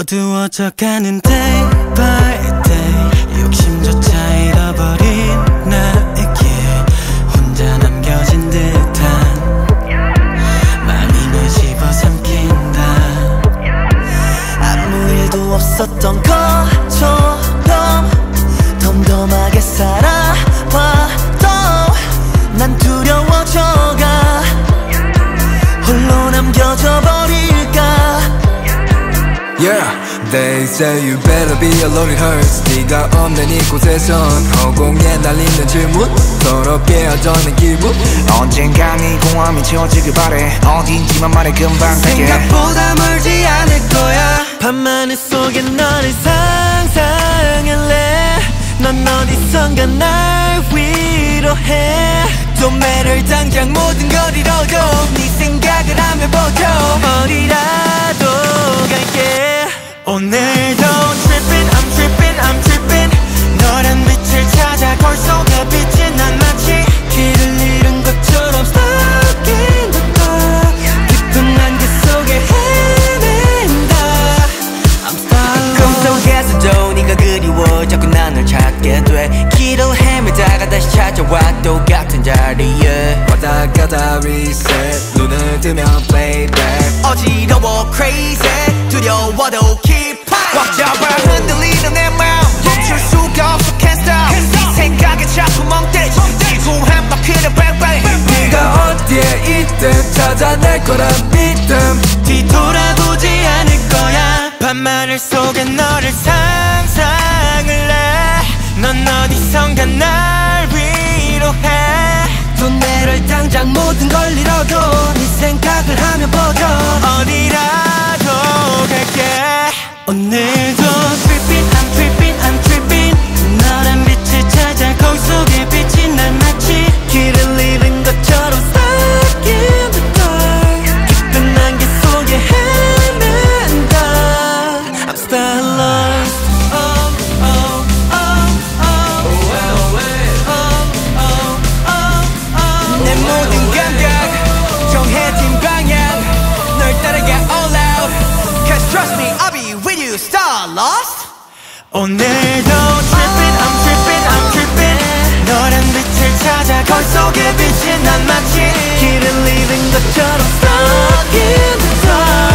어두워져 가는 day by day 욕심조차 잃어버린 나에게 혼자 남겨진 듯한 마음이 집어삼킨다. 아무 일도 없었던 것처럼 덤덤하게 살아봐도 난 두려워져가 홀로 남겨져 버릴까. Yeah, they say you better be alone, it hurts. 네가 없는 이곳에선 허공에 날리는 질문, 더럽게 허전한 기분. 언젠가 네 공허함이 채워지길 바래. 어딘지만 말해 금방 갈게. 생각보다 멀지 않을 거야. 밤하늘 속에 너를 상상할래. 넌 어디선가 날 위로해. Don't matter, 당장 모든 걸 잃어도 네 생각을 하며 버텨. 어디라도 갈게. 오늘도 trippin', I'm trippin', I'm trippin'. 너란 빛을 찾아 거울 속에 비친 난 마치 길을 잃은 것처럼 stuck in the dark. 깊은 안개 속에 헤맨다. I'm stuck. 꿈속에서도 네가 그리워 자꾸 난 널 찾게 돼. 길을 헤매다가 다시 찾아와 또 같은 자리에 왔다 갔다 reset. 눈을 뜨면 playback. 어지러워 crazy. 두려워도 keep on. 꽉 잡아 흔들리는 내 마음 멈출 수가 없어 can't stop. 네 생각에 자꾸 멍때지 지구 한 바퀴를 bang bang. 네가 어디에 있든 찾아낼 거란 믿음. 뒤돌아보지 않을 거야. 밤하늘 속에 너를 상상을 해. 넌 어디선가 날 위로해. 손해를 당장 모든 걸 잃어도 네 생각을 하며 버텨. 어디라 갈게. 오늘도 trippin', I'm trippin', I'm trippin'. 너란 빛을 찾아 거울 속에 비친 날 마치 길을 잃은 것처럼 stuck in the dark. 깊은 안개 속에 헤맨다. I'm still lost. Oh oh oh oh oh oh. 내 모든 감각 정해진 방향 널 따라가 all out. Trust me, I'll be with you, star lost. 오늘도 trippin', I'm trippin', I'm trippin'. 너란 빛을 찾아 거울 속에 비친 난 마치 길을 잃은 것처럼 stuck in the dark.